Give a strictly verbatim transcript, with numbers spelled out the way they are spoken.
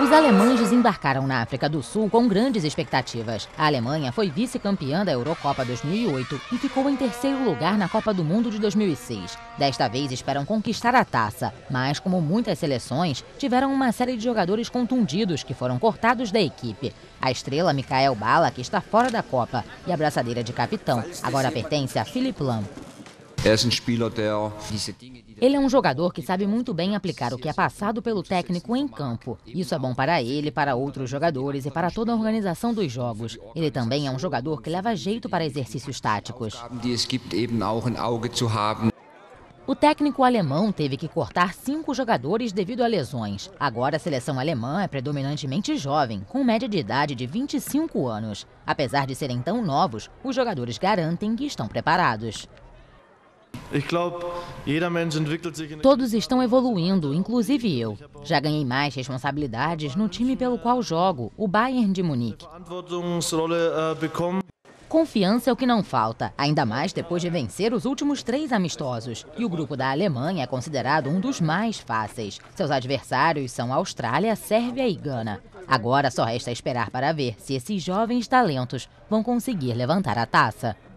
Os alemães desembarcaram na África do Sul com grandes expectativas. A Alemanha foi vice-campeã da Eurocopa dois mil e oito e ficou em terceiro lugar na Copa do Mundo de dois mil e seis. Desta vez esperam conquistar a taça, mas como muitas seleções, tiveram uma série de jogadores contundidos que foram cortados da equipe. A estrela Michael Ballack está fora da Copa e a braçadeira de capitão agora pertence a Philipp Lahm. Ele é um jogador que sabe muito bem aplicar o que é passado pelo técnico em campo. Isso é bom para ele, para outros jogadores e para toda a organização dos jogos. Ele também é um jogador que leva jeito para exercícios táticos. O técnico alemão teve que cortar cinco jogadores devido a lesões. Agora a seleção alemã é predominantemente jovem, com média de idade de vinte e cinco anos. Apesar de serem tão novos, os jogadores garantem que estão preparados. Todos estão evoluindo, inclusive eu. Já ganhei mais responsabilidades no time pelo qual jogo, o Bayern de Munique. Confiança é o que não falta, ainda mais depois de vencer os últimos três amistosos. E o grupo da Alemanha é considerado um dos mais fáceis. Seus adversários são Austrália, Sérvia e Gana. Agora só resta esperar para ver se esses jovens talentos vão conseguir levantar a taça.